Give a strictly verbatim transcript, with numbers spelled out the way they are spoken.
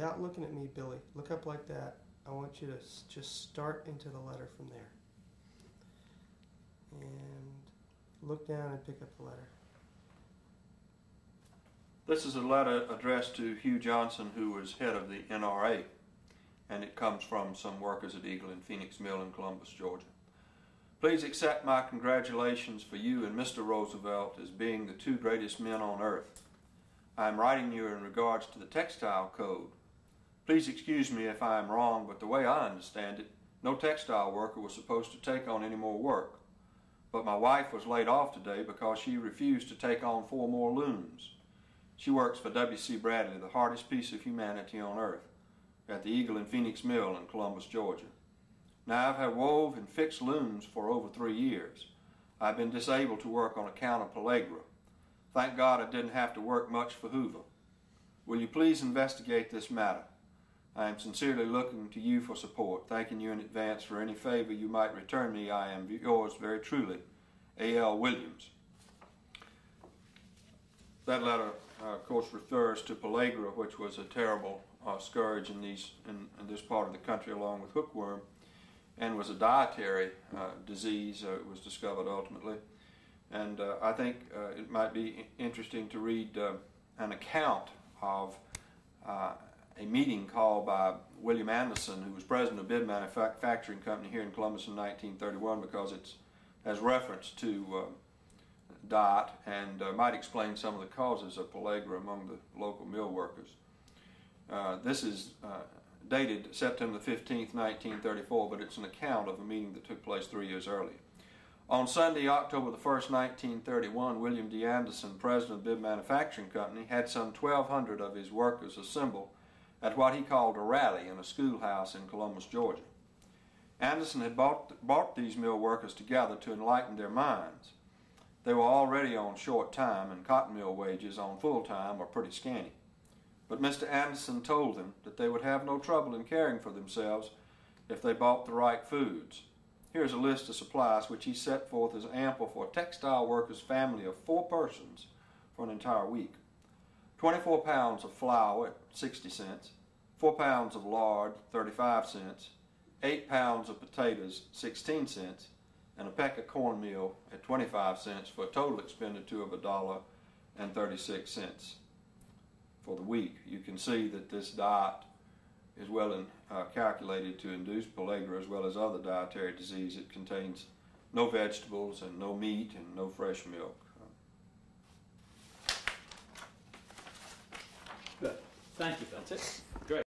without looking at me, Billy, look up like that. I want you to just start into the letter from there. And look down and pick up the letter. This is a letter addressed to Hugh Johnson, who was head of the N R A, and it comes from some workers at Eagle and Phoenix Mill in Columbus, Georgia. Please accept my congratulations for you and Mister Roosevelt as being the two greatest men on earth. I am writing you in regards to the textile code. Please excuse me if I am wrong, but the way I understand it, no textile worker was supposed to take on any more work. But my wife was laid off today because she refused to take on four more looms. She works for W C Bradley, the hardest piece of humanity on earth, at the Eagle and Phoenix Mill in Columbus, Georgia. Now I've had wove and fixed looms for over three years. I've been disabled to work on account of pellagra. Thank God I didn't have to work much for Hoover. Will you please investigate this matter? I am sincerely looking to you for support, thanking you in advance for any favor you might return me. I am yours very truly, A L Williams. That letter, uh, of course, refers to pellagra, which was a terrible uh, scourge in, these, in, in this part of the country, along with hookworm, and was a dietary uh, disease, uh, it was discovered ultimately. And uh, I think uh, it might be interesting to read uh, an account of uh, a meeting called by William Anderson, who was president of Bibb Manufacturing Company here in Columbus in nineteen thirty-one, because it has reference to uh, diet and uh, might explain some of the causes of pellagra among the local mill workers. Uh, this is uh, dated September fifteenth, nineteen thirty-four, but it's an account of a meeting that took place three years earlier. On Sunday, October the first, nineteen thirty-one, William D. Anderson, president of Bibb Manufacturing Company, had some twelve hundred of his workers assemble at what he called a rally in a schoolhouse in Columbus, Georgia. Anderson had brought, brought these mill workers together to enlighten their minds. They were already on short time, and cotton mill wages on full time were pretty scanty. But Mister Anderson told them that they would have no trouble in caring for themselves if they bought the right foods. Here's a list of supplies which he set forth as ample for a textile worker's family of four persons for an entire week. twenty-four pounds of flour at sixty cents, four pounds of lard, thirty-five cents, eight pounds of potatoes, sixteen cents, and a peck of cornmeal at twenty-five cents for a total expenditure of a dollar and thirty-six cents for the week. You can see that this diet is well in, uh, calculated to induce pellagra as well as other dietary disease. It contains no vegetables and no meat and no fresh milk. Good. Thank you. That's it. Great.